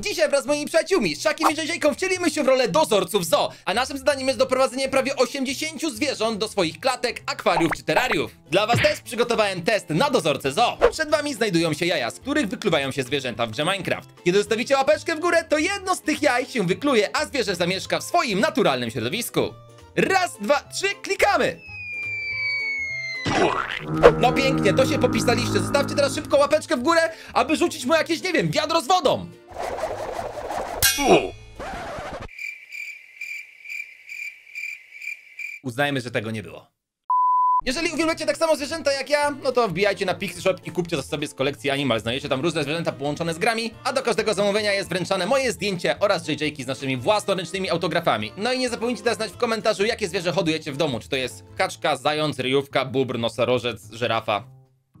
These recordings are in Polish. Dzisiaj wraz z moimi przyjaciółmi, Szakiem i Dzejdzejką, wcielimy się w rolę dozorców zoo, a naszym zadaniem jest doprowadzenie prawie 80 zwierząt do swoich klatek, akwariów czy terariów. Dla was też przygotowałem test na dozorcę zoo. Przed wami znajdują się jaja, z których wykluwają się zwierzęta w grze Minecraft. Kiedy zostawicie łapeczkę w górę, to jedno z tych jaj się wykluje, a zwierzę zamieszka w swoim naturalnym środowisku. Raz, dwa, trzy, klikamy! No pięknie, to się popisaliście. Zostawcie teraz szybko łapeczkę w górę, aby rzucić mu jakieś, nie wiem, wiadro z wodą. Uznajmy, że tego nie było. Jeżeli uwielbiacie tak samo zwierzęta jak ja, no to wbijajcie na Pixyshop i kupcie to sobie z kolekcji Animal. Znajdziecie tam różne zwierzęta połączone z grami, a do każdego zamówienia jest wręczane moje zdjęcie oraz JJ'ki z naszymi własnoręcznymi autografami. No i nie zapomnijcie dać znać w komentarzu, jakie zwierzę hodujecie w domu. Czy to jest kaczka, zając, ryjówka, bóbr, nosorożec, żyrafa.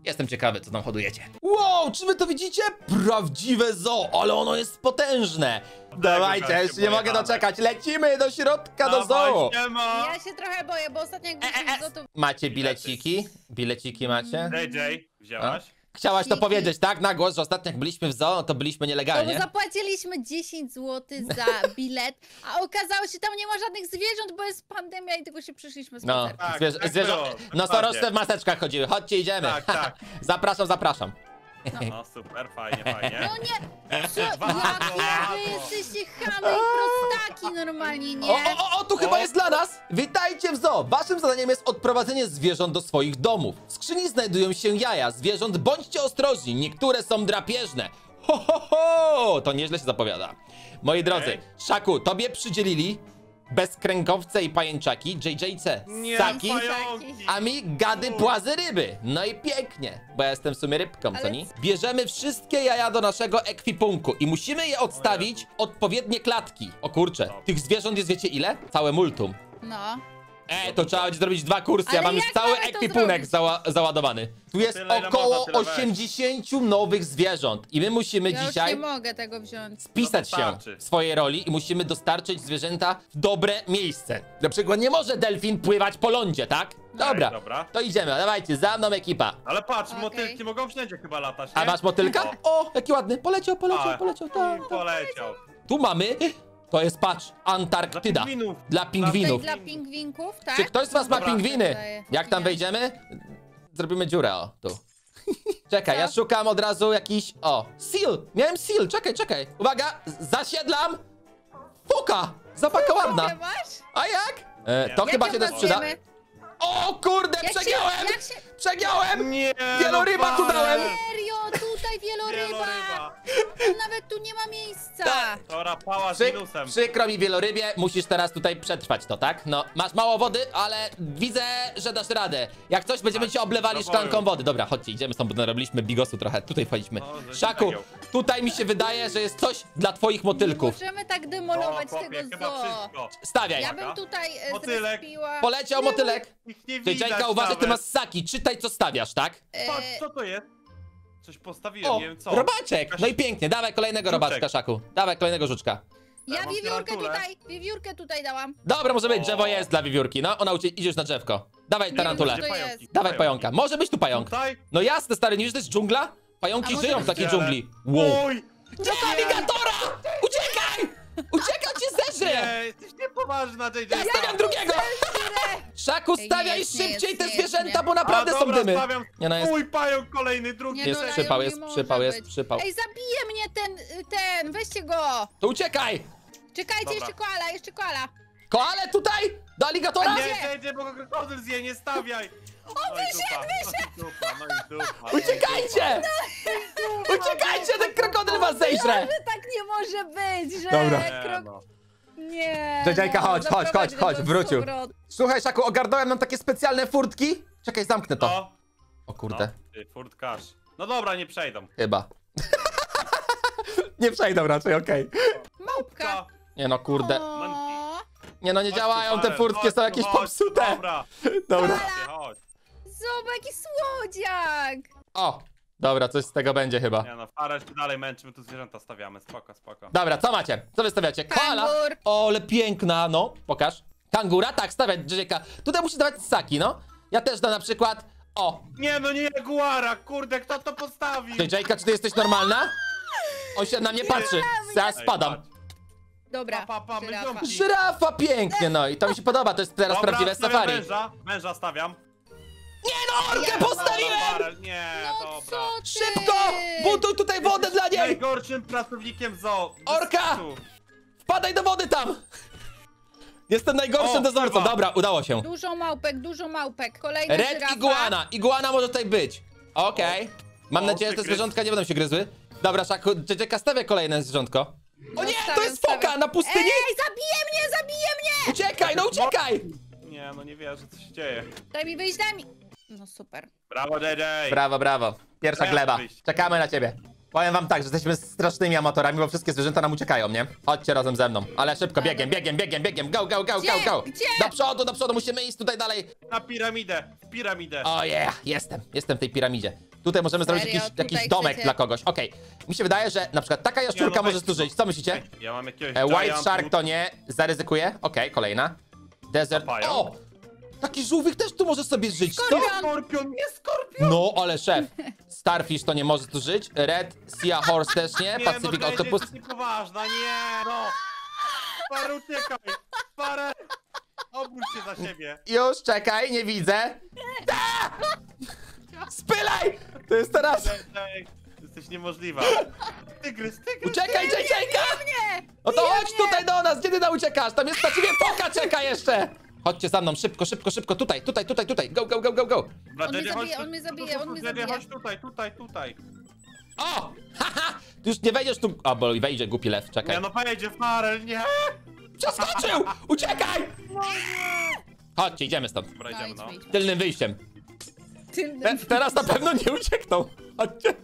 Jestem ciekawy, co tam hodujecie. Wow, czy wy to widzicie? Prawdziwe zoo, ale ono jest potężne. Dawajcie, ja już nie mogę doczekać. Lecimy do środka, do zoo. Ja się trochę boję, bo ostatnio jak byliśmy to... Macie bileciki? Bileciki macie? DJ, wzięłaś? Chciałaś to powiedzieć, tak? Na głos, że ostatnio jak byliśmy w zoo, to byliśmy nielegalnie. To zapłaciliśmy 10 zł za bilet, a okazało się, tam nie ma żadnych zwierząt, bo jest pandemia i tylko się przyszliśmy spacer. No, tak, nosorożce w maseczkach chodziły. Chodźcie, idziemy. Tak, tak. Zapraszam, zapraszam. No super, fajnie, fajnie. No nie, co? Wy jesteście chamy i prostaki normalnie, nie? O, tu chyba jest dla nas! Witajcie w zoo! Waszym zadaniem jest odprowadzenie zwierząt do swoich domów. W skrzyni znajdują się jaja zwierząt, bądźcie ostrożni, niektóre są drapieżne. Ho, ho, ho! To nieźle się zapowiada. Moi drodzy, Szaku, tobie przydzielili bezkręgowce i pajęczaki, JJ'ce ssaki, a mi gady, płazy, ryby. No i pięknie, bo ja jestem w sumie rybką, co nie? Bierzemy wszystkie jaja do naszego ekwipunku i musimy je odstawić odpowiednie klatki. O kurczę, tych zwierząt jest wiecie ile? Całe multum. No. To trzeba będzie zrobić 2 kursy, ale ja mam już cały ekwipunek załadowany. Tu jest tyle, około 80 nowych zwierząt i my musimy dzisiaj już nie mogę tego wziąć. Spisać się w swojej roli i musimy dostarczyć zwierzęta w dobre miejsce. Na przykład nie może delfin pływać po lądzie, tak? No. Dobra, to idziemy, dawajcie, za mną ekipa. Ale patrz, motylki mogą wszędzie chyba latać, nie? A masz motylka? O, jaki ładny, poleciał, tak, poleciał. Tu mamy... To jest, patrz, Antarktyda. Dla pingwinów. Dla pingwinków, tak? Czy ktoś z was ma pingwiny? Jak tam wejdziemy? Zrobimy dziurę, o, tu. Czekaj, ja szukam od razu jakiś, o, seal. Miałem seal, czekaj. Uwaga, zasiedlam. Fuka, zapaka ładna. A jak? To chyba się też przyda. O kurde, przegiąłem! Przegiąłem! Nie, wieloryba tu dałem! Serio, tutaj wieloryba! Nawet tu nie ma miejsca! To rapała z minusem. Przykro mi wielorybie, musisz teraz tutaj przetrwać to, tak? No, masz mało wody, ale widzę, że dasz radę. Jak coś, będziemy cię oblewali szklanką wody. Dobra, chodźcie, idziemy stąd, bo robiliśmy bigosu trochę. Tutaj wchodziliśmy. Szaku, tutaj mi się wydaje, że jest coś dla twoich motylków. Nie możemy tak demolować tego zoo. Stawiaj. Ja bym tutaj zrespiła. Poleciał motylek. Dzejdzejka, uważaj, ty masz ssaki. Czytaj, co stawiasz, tak? Patrz, co to jest? Coś postawiłem, nie wiem co. Robaczek! No i pięknie, dawaj kolejnego robaczka, Szaku. Dawaj kolejnego żuczka. Ja wiewiórkę tutaj dałam. Dobra, może być, drzewo jest dla wiewiórki, no. Ona idziesz na drzewko. Dawaj tarantulę. Dawaj pająka. Może być tu pająk. No jasne, stary, nie wiesz, to jest dżungla? Pająki żyją w takiej dżungli. Wow. Dzieka aligatora! Uciekaj! Uciekaj, cię zeżrę! Jesteś niepoważna, JJ. Ja stawiam drugiego! Szaku, stawiaj szybciej te zwierzęta, bo naprawdę są dymy. Mój pająk kolejny, drugi. Jest przypał, jest przypał. Ej, zabije mnie ten, weźcie go. To uciekaj. Czekajcie, jeszcze koala. Koale tutaj? Do aligatora? Nie, bo krokodyl zje, nie stawiaj. O, wyszedł! Uciekajcie! Uciekajcie, ten krokodyl was zeżre. Tak nie może być, że... Dobra. Nie. Dzejdzejka, chodź, wrócił. Słuchaj, Szaku, ogarnąłem nam takie specjalne furtki. Czekaj, zamknę to. No. O kurde. No, furtkarz. No dobra, nie przejdą. Chyba. Nie przejdą raczej, okej. Małpka. Nie no, kurde. Nie no, nie działają te furtki, są jakieś popsute. Dobra. Zobacz, jaki słodziak. O. Dobra, coś z tego będzie chyba. Nie no, Farell się dalej męczy, my tu zwierzęta stawiamy, spoko. Dobra, co macie? Co wy stawiacie? Koala! O, ale piękna, no, pokaż. Kangura? Tak, stawiaj, Dzejdzejka. Tutaj musisz dawać ssaki, no. Ja też dam na przykład, o. Nie no, nie jaguara, kurde, kto to postawił? Dzejdzejka, czy ty jesteś normalna? on się na mnie patrzy. Ja spadam. Dobra, żyrafa pięknie, no i to mi się podoba, to jest teraz dobra, prawdziwe safari. Męża stawiam. Nie no, orkę postawiłem! Nie, no, dobra. Szybko! Buduj tutaj wodę dla niej! Najgorszym pracownikiem zoo. Orka! Wpadaj do wody tam! Jestem najgorszym dozorcą. Dobra, udało się. Dużo małpek, kolejna Red żyrafa. Iguana, iguana może tutaj być. Okej. Okay. Mam nadzieję, że te zwierzątka nie będą się gryzły. Dobra, Szaku, Dzejdzejka stawia kolejne zwierzątko. O nie, to jest foka na pustyni! Ej, zabije mnie! Uciekaj, no uciekaj! Nie, no nie wierzę, co się dzieje. Daj mi wyjść, daj mi! No super. Brawo, Dzejdzej! Brawo, brawo. Pierwsza gleba. Czekamy na ciebie. Powiem wam tak, że jesteśmy strasznymi amatorami, bo wszystkie zwierzęta nam uciekają, nie? Chodźcie razem ze mną. Ale szybko, biegiem. Go. Gdzie? Do przodu, musimy iść tutaj dalej. Na piramidę, piramidę. O yeah, jestem w tej piramidzie. Tutaj możemy zrobić jakiś domek dla kogoś. Okej, mi się wydaje, że na przykład taka jaszczurka może tu żyć. Co myślicie? Ja mam jakiegoś White Shark to nie, zaryzykuję. Okej, kolejna. Desert, o! Taki żółwik też tu może sobie żyć. Skorpion, nie skorpion! No, ale szef. Starfish to nie może tu żyć. Red Sea Horse też nie. Pacific Octopus. To jest niepoważna, nie no. Parę uciekaj. Parę. Obróć się za siebie. Już, czekaj, nie widzę. Da! Spylaj! To jest teraz. Jesteś niemożliwa. Tygrys. Uciekaj, Dzejdzejka! No to chodź tutaj do nas, gdzie ty na uciekasz? Tam jest na ciebie foka, czeka jeszcze. Chodźcie za mną, szybko, tutaj, go. On mnie zabije. Chodź tutaj. O! Haha! Ty już nie wejdziesz tu, bo wejdzie głupi lew, czekaj. Nie no, wejdzie Farell, nie! Przeskoczył! Uciekaj! Chodźcie, idziemy stąd. Dobra, idziemy, no. Tylnym wyjściem. Teraz na pewno nie uciekną. Chodźcie.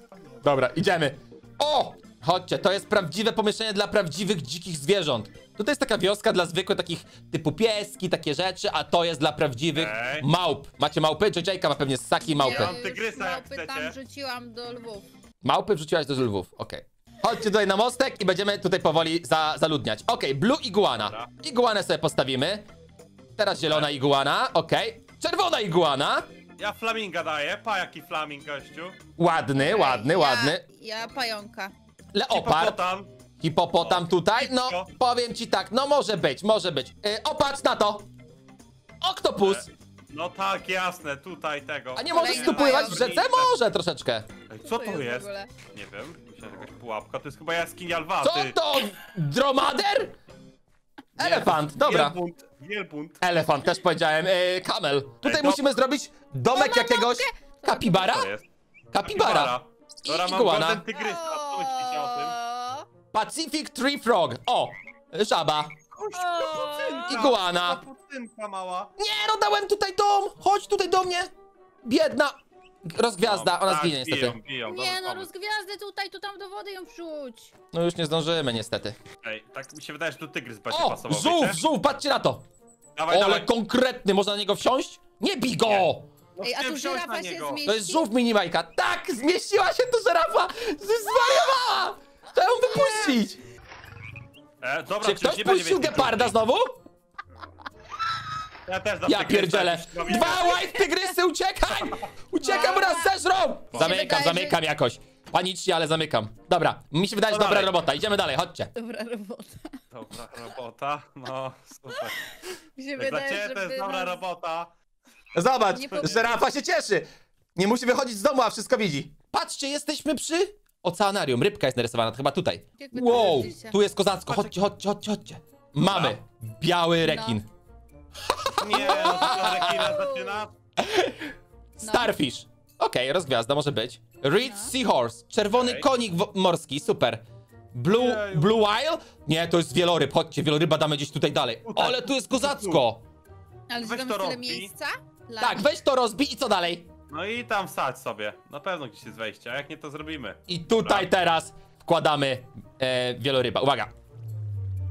Dobra, idziemy. O! Chodźcie, to jest prawdziwe pomieszczenie dla prawdziwych dzikich zwierząt. Tutaj jest taka wioska dla zwykłych takich typu pieski, takie rzeczy, a to jest dla prawdziwych małp. Macie małpy? Dzejdzejka ma pewnie ssaki i małpy. Ja mam tygrysa, jak chcecie. Małpy tam wrzuciłam do lwów. Małpy wrzuciłaś do lwów, okej. Chodźcie tutaj na mostek i będziemy tutaj powoli zaludniać. Blue iguana. Iguanę sobie postawimy. Teraz zielona iguana, Czerwona iguana. Ja flaminga daję, pa jaki flaming, gościu. Ładny. Ja pająka. Leopard. Hipopotam tutaj? No, powiem ci tak, no może być. Opatrz na to! Oktopus! No tak, jasne, tutaj tego. A nie możesz tu pływać w rzece? Może troszeczkę. Co to jest? Nie wiem, myślę, że jakaś pułapka, to jest chyba jaskinia lwa. Co to? Dromader? Elefant, dobra. Wielbunt. Elefant, też powiedziałem, kamel. Tutaj musimy zrobić domek jakiegoś. Kapibara. Dobra, mam golden tygrysa, co myślicie o tym? Pacific Tree Frog. O! Żaba. Iguana. Mała. Nie, no dałem tutaj dom. Chodź tutaj do mnie. Biedna. Rozgwiazda. Ona zginie niestety. Nie no, rozgwiazdę tutaj, tu tam do wody ją wrzuć. No już nie zdążymy niestety. Ej, tak mi się wydaje, że tu tygrys będzie pasował. Żółw, patrzcie na to. Dawaj, ale konkretny, można na niego wsiąść? Nie bij go! No ej, a tu żyrafa się zmieści? To jest żółw minimajka. Tak, zmieściła się tu żyrafa. Zwariowała! To ją wypuścić! Dobra, czy ktoś puścił geparda znowu? Ja też pierdzielę. Dwa white tygrysy, uciekaj! Uciekam, raz zeżrą! Zamykam jakoś. Panicznie, ale zamykam. Dobra, mi się wydaje, że dobra robota. Idziemy dalej, chodźcie. Dobra robota, no super. Dla ciebie to jest dobra robota. Zobacz, żyrafa się cieszy. Nie musi wychodzić z domu, a wszystko widzi. Patrzcie, jesteśmy przy... oceanarium, rybka jest narysowana, chyba tutaj. Wow, tu jest kozacko, chodźcie. Mamy biały rekin. Nie, rekina zaczyna. Starfish. Rozgwiazda może być. Red Seahorse, czerwony konik morski, super. Blue Whale? Nie, to jest wieloryb, chodźcie, wieloryba damy gdzieś tutaj dalej. Ale tu jest kozacko. Ale weź to rozbij. Tak, weź to rozbij i co dalej? No i tam wsadź sobie. Na pewno gdzieś jest wejście, a jak nie, to zrobimy. I tutaj teraz wkładamy wieloryba. Uwaga!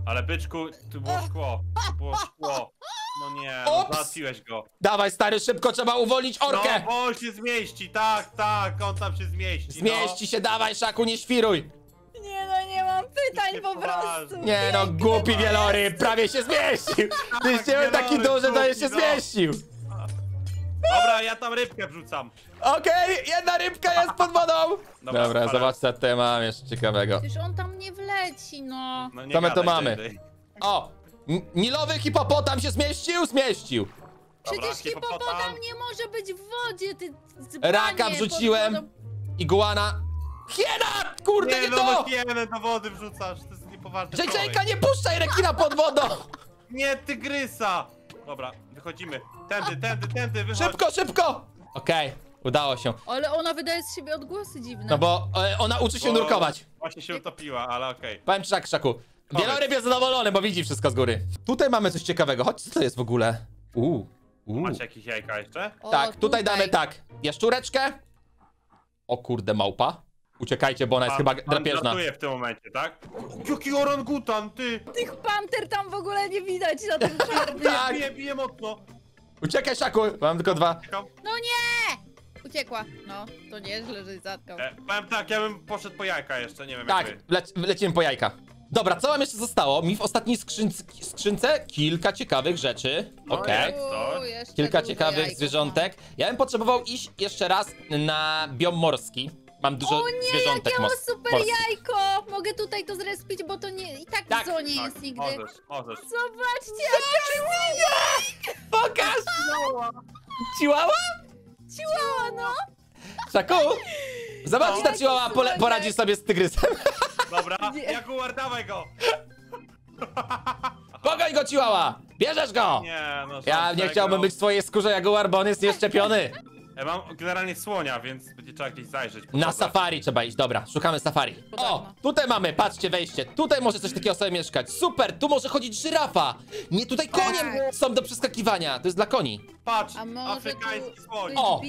Ale byczku, tu było szkło. No nie, załatwiłeś go. Dawaj stary, szybko trzeba uwolnić orkę! No, on się zmieści, tak, on tam się zmieści. Zmieści się, dawaj Szaku, nie świruj! Nie no, nie mam pytań po prostu. Nie no, głupi wieloryb, prawie się zmieścił! Ty chciałem taki duży, to się zmieścił! Dobra, ja tam rybkę wrzucam. Okej, jedna rybka jest pod wodą. Dobra, zobacz co tutaj mam jeszcze ciekawego. Przecież on tam nie wleci, no. No nie co my to mamy? Dzień. O! Nilowy hipopotam się zmieścił? Zmieścił. Przecież dobra, hipopotam nie może być w wodzie, ty zbanie. Raka wrzuciłem. Iguana. Hiena! Kurde, nie to! Hienę do wody wrzucasz, to jest niepoważne. Dzejdzejka, nie puszczaj rekina pod wodą! Nie, tygrysa! Dobra, wychodzimy. Tędy, wychodź. Szybko! Okej, udało się. Ale ona wydaje z siebie odgłosy dziwne. No bo ona uczy się nurkować. Właśnie się utopiła, ale okej. Powiem ci tak, Szaku. Wieloryb jest zadowolony, bo widzi wszystko z góry. Tutaj mamy coś ciekawego. Chodź, co to jest w ogóle? Macie jakieś jajka jeszcze? Tak, tutaj damy tak. Jaszczureczkę. O kurde, małpa. Uciekajcie, bo ona jest chyba drapieżna. Pan w tym momencie, tak? Jaki orangutan, ty! Tych panter tam w ogóle nie widać na tym czarnym. Tak, bije mocno. Uciekaj, Szaku! Mam tylko dwa. No nie! Uciekła. No, to nieźle, żeś zatkał. Tak, ja bym poszedł po jajka jeszcze, nie wiem jak. Tak, lecimy po jajka. Dobra, co wam jeszcze zostało? Mi w ostatniej skrzynce kilka ciekawych rzeczy. No, okej. Kilka ciekawych zwierzątek. Ja bym potrzebował iść jeszcze raz na biom morski. Mam dużo zwierzątek morskich. O nie, jakie super jajko! Mogę tutaj to zrespić, bo to nie, i tak w zonie jest nigdy. Możesz. Zobaczcie, jaka pokaż! Ciłała? Ciłała, no. Szaku, zobacz, ta ciłała poradzi sobie z tygrysem. Dobra, jaguar, dawaj go! Pogoń go, ciłała! Bierzesz go! Nie, no ja nie chciałbym być w swojej skórze jaguar, bo on jest nieszczepiony. Ja mam generalnie słonia, więc będzie trzeba gdzieś zajrzeć. Na safari trzeba iść, dobra, szukamy safari. O, tutaj mamy, patrzcie, wejście. Tutaj może coś takiego sobie mieszkać. Super, tu może chodzić żyrafa. Nie, tutaj koniem są do przeskakiwania. To jest dla koni. Patrz, afrykański słoń. O,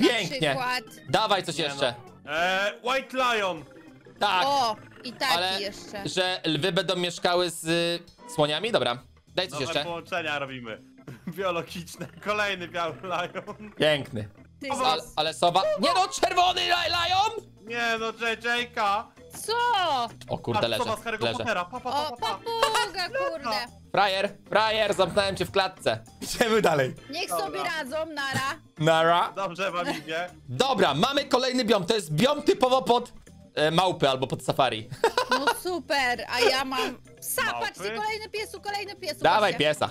pięknie. Dawaj coś jeszcze. White lion. Tak. O, i taki ale, jeszcze. Że lwy będą mieszkały z słoniami? Dobra, daj coś jeszcze. Połączenia robimy. Biologiczne. Kolejny biały lion. Piękny. Ale sowa... Nie no, czerwony lion! Nie no, Dzejdzejka. Co? O kurde, leżę. O, papuga, kurde. Frajer, zamknąłem cię w klatce. Idziemy dalej. Niech sobie radzą, nara. Nara. Dobrze, wam idzie. Dobra, mamy kolejny biom. To jest biom typowo pod... małpy albo pod safari. No super, a ja mam psa, małpy? Patrzcie, kolejny piesu. Dawaj właśnie. Piesa.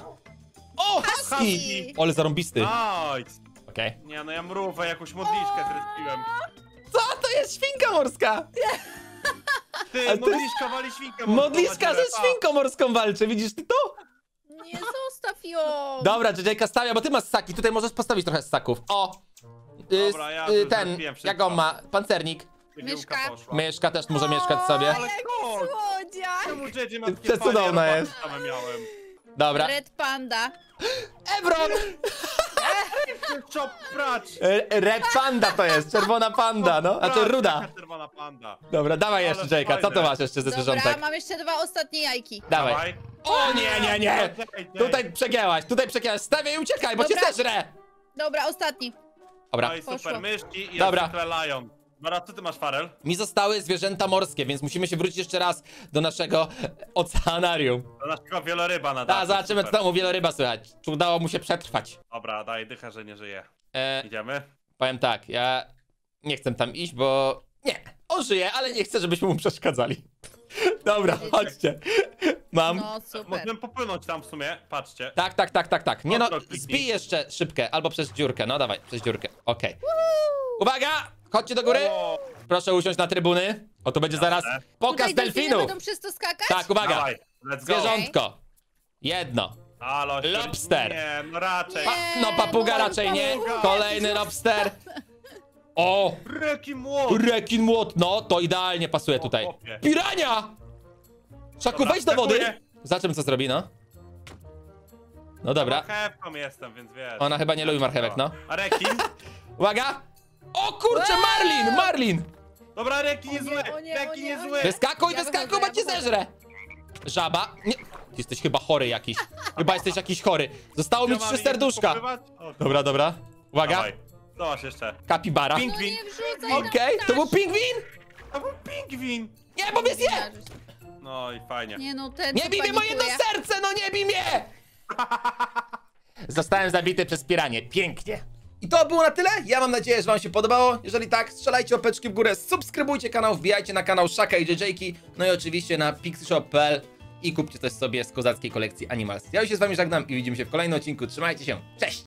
O, husky! Ole zarąbisty. Nice. Okej. Nie no, ja mrówę, jakąś modliszkę zrespiłem. Co? To jest świnka morska. Ty, modliszka wali świnkę morską. Modliszka ze świnką morską walczy, widzisz ty to? Nie, zostaw ją. Dobra, Dzejdzejka stawia, bo ty masz ssaki, tutaj możesz postawić trochę ssaków. O, dobra, ja ten, jak on ma, pancernik. Myszka też może mieszkać sobie. Ale słodziak! Przecudowna jest. Dobra. Red Panda. Evron! Red Panda to jest, czerwona panda, no. Znaczy ruda. Dobra, dawaj jeszcze, Dzejka. Co to masz jeszcze ze zwierzątek? Dobra, mam jeszcze dwa ostatnie jajki. Dawaj. O nie! Tutaj przegięłaś. Stawiaj i uciekaj, bo cię zeżrę. Dobra, ostatni. Dobra. Super, myszki i lion. Dobra, co ty masz, Farell? Mi zostały zwierzęta morskie, więc musimy się wrócić jeszcze raz do naszego oceanarium. Do naszego wieloryba na dach. Tak, zobaczymy, co tam u wieloryba słychać. Czy udało mu się przetrwać? Dobra, daj dycha, że nie żyje. Idziemy? Powiem tak, ja nie chcę tam iść, bo... Nie, on żyje, ale nie chcę, żebyśmy mu przeszkadzali. Dobra, chodźcie. Mam. No, super. Możemy popłynąć tam w sumie, patrzcie. Tak. Nie no, zbij jeszcze szybkę, albo przez dziurkę. No dawaj, przez dziurkę. Okej. Uwaga! Chodźcie do góry! Proszę usiąść na trybuny. O, to będzie zaraz pokaz delfinu! Będą przez to skakać? Tak, uwaga! Dawaj, zwierzątko! Jedno. Lobster! Nie, no raczej. Papuga raczej nie. Kolejny lobster. O! Rekin młot! No, to idealnie pasuje tutaj. Pirania! Szaku, wejdź do wody! Zobaczymy, co zrobi, no. No dobra. Marchewką jestem, więc wiesz. Ona chyba nie lubi marchewek, no. A rekin? Uwaga! O kurczę, Marlin! Dobra, rekin jest zły! Wyskakuj, bo cię zeżrę! Żaba? Nie. Ty jesteś chyba chory jakiś. Zostało mi 3 serduszka. Dobra. Uwaga. Zobacz jeszcze. Kapibara. Pingwin. Okej, to był pingwin? Nie, bo mnie zje! No i fajnie. Nie, no, nie bij mnie moje serce, no nie bij mnie! Zostałem zabity przez piranie, pięknie. I to było na tyle. Ja mam nadzieję, że wam się podobało. Jeżeli tak, strzelajcie łapeczki w górę, subskrybujcie kanał, wbijajcie na kanał Szaka i Dzejdzejki, no i oczywiście na pixieshop.pl i kupcie coś sobie z kozackiej kolekcji Animal. Ja już się z wami żegnam i widzimy się w kolejnym odcinku. Trzymajcie się, cześć!